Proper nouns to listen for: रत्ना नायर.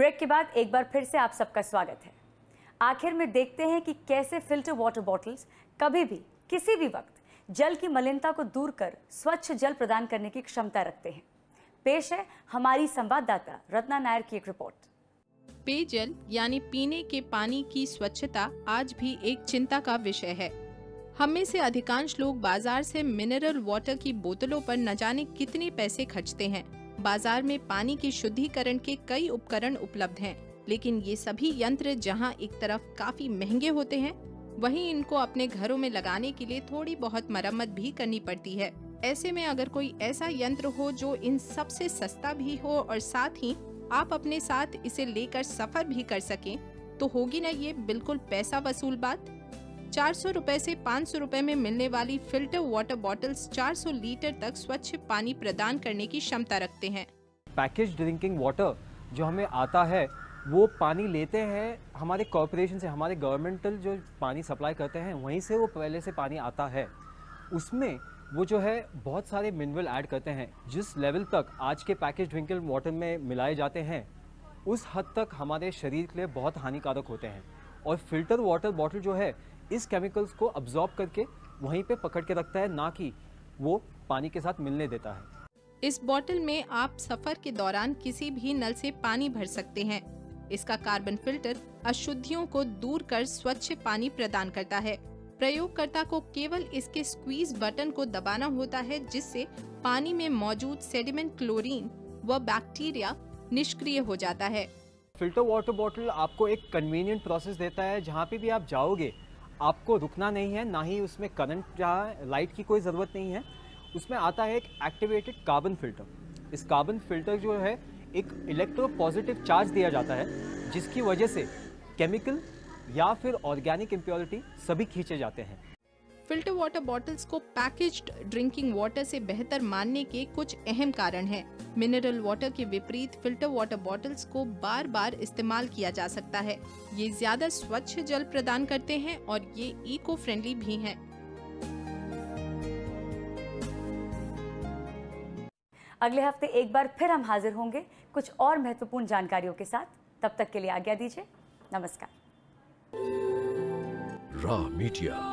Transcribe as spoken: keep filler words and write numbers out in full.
Break के बाद एक बार फिर से आप सबका स्वागत है। आखिर में देखते हैं कि कैसे फिल्टर वाटर बॉटल्स कभी भी किसी भी वक्त जल की मलिनता को दूर कर स्वच्छ जल प्रदान करने की क्षमता रखते हैं। पेश है हमारी संवाददाता रत्ना नायर की एक रिपोर्ट। पेयजल यानी पीने के पानी की स्वच्छता आज भी एक चिंता का विषय है। हम में से अधिकांश लोग बाजार से मिनरल वाटर की बोतलों पर न जाने कितने पैसे खर्चते हैं। बाजार में पानी के शुद्धिकरण के कई उपकरण उपलब्ध हैं, लेकिन ये सभी यंत्र जहां एक तरफ काफी महंगे होते हैं, वहीं इनको अपने घरों में लगाने के लिए थोड़ी बहुत मरम्मत भी करनी पड़ती है। ऐसे में अगर कोई ऐसा यंत्र हो जो इन सबसे सस्ता भी हो और साथ ही आप अपने साथ इसे लेकर सफर भी कर सकें, तो होगी ना ये बिल्कुल पैसा वसूल बात। चार सौ रुपए से पाँच सौ रुपए में मिलने वाली फिल्टर वाटर बॉटल्स चार सौ लीटर तक स्वच्छ पानी प्रदान करने की क्षमता रखते हैं। पैकेज ड्रिंकिंग वाटर जो हमें आता है वो पानी लेते हैं हमारे कॉरपोरेशन से, हमारे गवर्नमेंटल जो पानी सप्लाई करते हैं वहीं से वो पहले से पानी आता है। उसमें वो जो है बहुत सारे मिनरल ऐड करते हैं। जिस लेवल तक आज के पैकेज ड्रिंकिंग वाटर में मिलाए जाते हैं उस हद तक हमारे शरीर के लिए बहुत हानिकारक होते हैं। और फिल्टर वाटर बॉटल जो है इस केमिकल्स को अब्जॉर्ब करके वहीं पे पकड़ के रखता है, ना कि वो पानी के साथ मिलने देता है। इस बॉटल में आप सफर के दौरान किसी भी नल से पानी भर सकते हैं। इसका कार्बन फिल्टर अशुद्धियों को दूर कर स्वच्छ पानी प्रदान करता है। प्रयोगकर्ता को केवल इसके स्क्वीज बटन को दबाना होता है, जिससे पानी में मौजूद सेडिमेंट, क्लोरीन व बैक्टीरिया निष्क्रिय हो जाता है। फिल्टर वाटर बॉटल आपको एक कन्वीनियंट प्रोसेस देता है। जहाँ पे भी आप जाओगे आपको रुकना नहीं है, ना ही उसमें करंट या लाइट की कोई ज़रूरत नहीं है। उसमें आता है एक एक्टिवेटेड कार्बन फिल्टर। इस कार्बन फिल्टर जो है एक इलेक्ट्रो पॉजिटिव चार्ज दिया जाता है, जिसकी वजह से केमिकल या फिर ऑर्गेनिक इम्प्योरिटी सभी खींचे जाते हैं। फिल्टर वाटर बॉटल्स को पैकेज्ड ड्रिंकिंग वाटर से बेहतर मानने के कुछ अहम कारण हैं। मिनरल वाटर के विपरीत फिल्टर वाटर बॉटल्स को बार बार इस्तेमाल किया जा सकता है। ये ज्यादा स्वच्छ जल प्रदान करते हैं और ये इको फ्रेंडली भी हैं। अगले हफ्ते एक बार फिर हम हाजिर होंगे कुछ और महत्वपूर्ण जानकारियों के साथ। तब तक के लिए आज्ञा दीजिए। नमस्कार। Raw media.